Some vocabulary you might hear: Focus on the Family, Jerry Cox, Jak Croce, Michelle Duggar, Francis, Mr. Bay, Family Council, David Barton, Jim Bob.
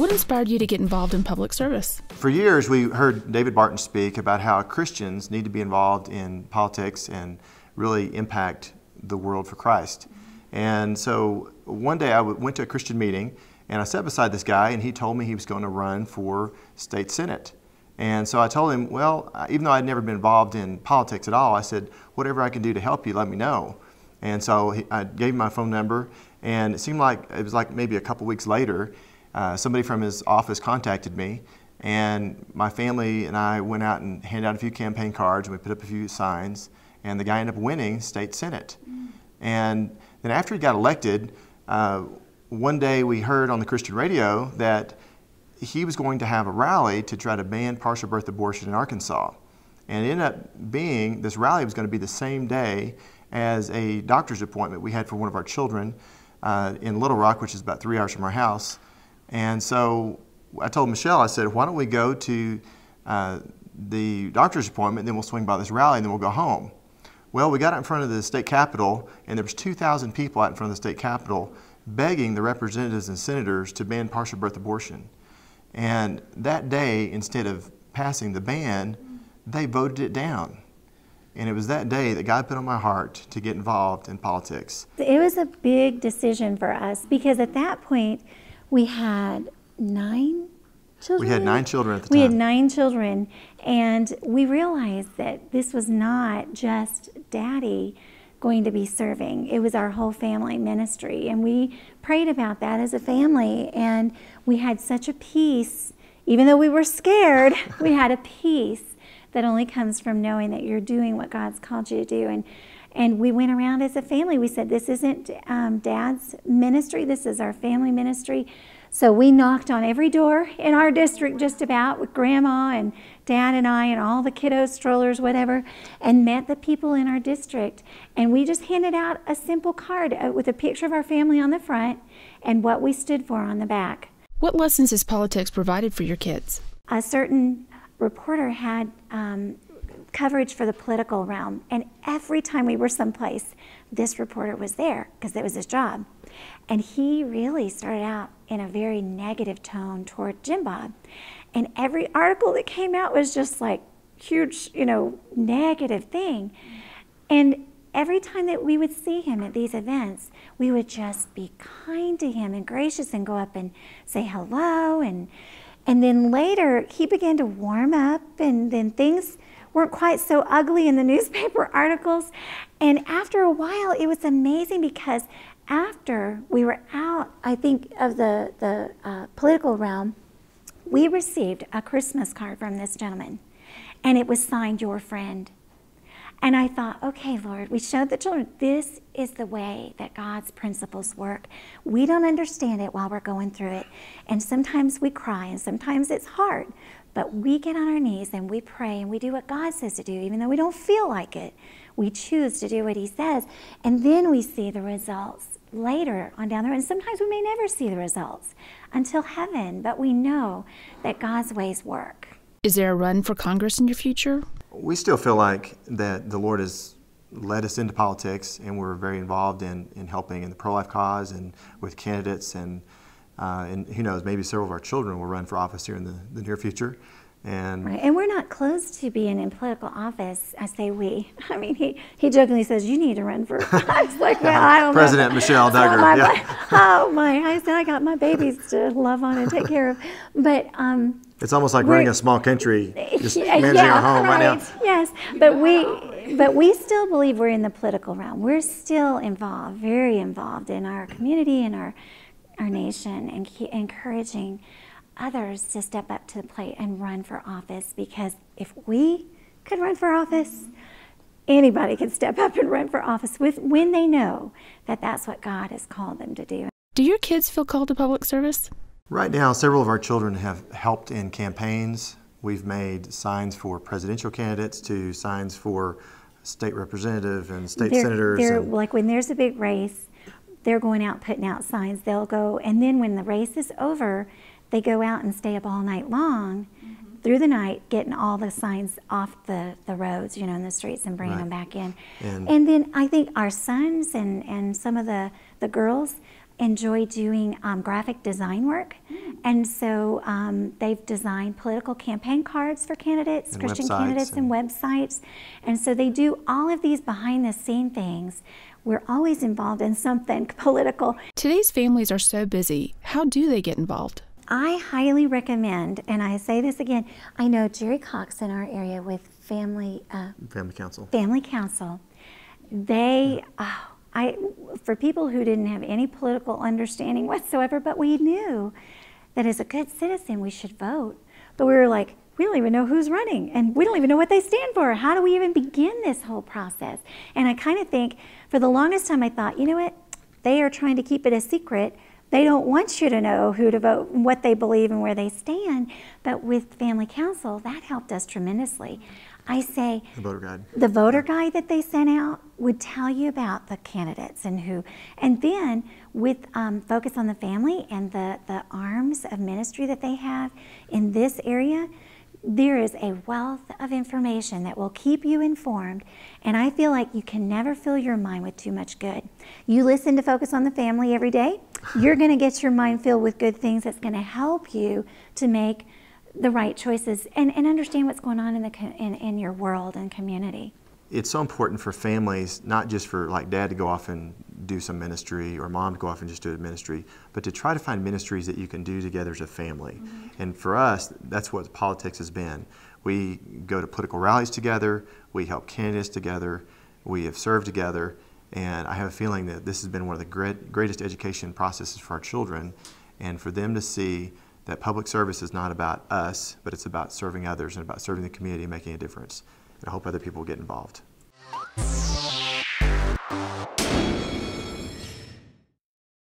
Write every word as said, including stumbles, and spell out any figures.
What inspired you to get involved in public service? For years, we heard David Barton speak about how Christians need to be involved in politics and really impact the world for Christ. And so one day I went to a Christian meeting and I sat beside this guy and he told me he was going to run for state senate. And so I told him, well, even though I'd never been involved in politics at all, I said, whatever I can do to help you, let me know. And so he, I gave him my phone number, and it seemed like it was like maybe a couple weeks later, uh, somebody from his office contacted me, and my family and I went out and handed out a few campaign cards, and we put up a few signs, and the guy ended up winning state senate. Mm-hmm. And then after he got elected, uh, one day we heard on the Christian radio that he was going to have a rally to try to ban partial birth abortion in Arkansas. And it ended up being, this rally was going to be the same day as a doctor's appointment we had for one of our children uh, in Little Rock, which is about three hours from our house. And so I told Michelle, I said, why don't we go to uh, the doctor's appointment, then we'll swing by this rally, and then we'll go home. Well, we got out in front of the state capitol, and there was two thousand people out in front of the state capitol begging the representatives and senators to ban partial birth abortion. And that day, instead of passing the ban, they voted it down. And it was that day that God put on my heart to get involved in politics. It was a big decision for us because at that point, we had nine children. We had nine children at the time. We had nine children, and we realized that this was not just Daddy going to be serving. It was our whole family ministry, and we prayed about that as a family, and we had such a peace. Even though we were scared, we had a peace that only comes from knowing that you're doing what God's called you to do. And and we went around as a family. We said, this isn't um, Dad's ministry, this is our family ministry. So we knocked on every door in our district just about, with Grandma and Dad and I and all the kiddos, strollers, whatever, and met the people in our district. And we just handed out a simple card with a picture of our family on the front and what we stood for on the back. What lessons has politics provided for your kids? A certain reporter had um, coverage for the political realm, and every time we were someplace, this reporter was there because it was his job. And he really started out in a very negative tone toward Jim Bob. And every article that came out was just like huge, you know, negative thing. And every time that we would see him at these events, we would just be kind to him and gracious and go up and say hello. And, and then later he began to warm up, and then things weren't quite so ugly in the newspaper articles. And after a while, it was amazing because after we were out, I think, of the, the uh, political realm, we received a Christmas card from this gentleman, and it was signed, "Your Friend." And I thought, okay, Lord, we showed the children, this is the way that God's principles work. We don't understand it while we're going through it. And sometimes we cry, and sometimes it's hard, but we get on our knees and we pray and we do what God says to do, even though we don't feel like it. We choose to do what He says, and then we see the results later on down the road. And sometimes we may never see the results until heaven, but we know that God's ways work. Is there a run for Congress in your future? We still feel like that the Lord has led us into politics, and we're very involved in, in helping in the pro-life cause and with candidates, and, uh, and who knows, maybe several of our children will run for office here in the, the near future. And, right. And we're not close to being in political office. I say we. I mean, he, he jokingly says, you need to run for I was like, well, I don't President know. Michelle Duggar. My, yeah. Oh, my. I said, I got my babies to love on and take care of. But um, it's almost like running a small country, just yeah, managing yeah, our home right, right now. Yes, but we, but we still believe we're in the political realm. We're still involved, very involved in our community and our, our nation, and keep encouraging others to step up to the plate and run for office, because if we could run for office, anybody could step up and run for office with, when they know that that's what God has called them to do. Do your kids feel called to public service? Right now, several of our children have helped in campaigns. We've made signs for presidential candidates to signs for state representative and state they're, senators. They're, and like when there's a big race, they're going out putting out signs. They'll go, and then when the race is over, they go out and stay up all night long, mm-hmm. through the night, getting all the signs off the, the roads, you know, in the streets, and bringing right. them back in. And, and then I think our sons and, and some of the, the girls enjoy doing um, graphic design work. Mm-hmm. And so um, they've designed political campaign cards for candidates, and Christian candidates and, and websites. And so they do all of these behind the scene things. We're always involved in something political. Today's families are so busy. How do they get involved? I highly recommend, and I say this again, I know Jerry Cox in our area with Family uh, Family Council. Family Council. They, yeah. oh, I, for people who didn't have any political understanding whatsoever, but we knew that as a good citizen we should vote. But we were like, we don't even know who's running, and we don't even know what they stand for. How do we even begin this whole process? And I kind of think, for the longest time I thought, you know what, they are trying to keep it a secret. They don't want you to know who to vote, what they believe, and where they stand. But with Family Council, that helped us tremendously. I say the voter guide. The voter guide that they sent out would tell you about the candidates and who. And then with um, Focus on the Family and the, the arms of ministry that they have in this area, there is a wealth of information that will keep you informed, and I feel like you can never fill your mind with too much good. You listen to Focus on the Family every day, you're going to get your mind filled with good things that's going to help you to make the right choices and, and understand what's going on in, the, in, in your world and community. It's so important for families, not just for like dad to go off and do some ministry or mom to go off and just do a ministry, but to try to find ministries that you can do together as a family. Mm-hmm. And for us, that's what politics has been. We go to political rallies together, we help candidates together, we have served together, and I have a feeling that this has been one of the great, greatest education processes for our children, and for them to see that public service is not about us, but it's about serving others and about serving the community and making a difference. I hope other people get involved.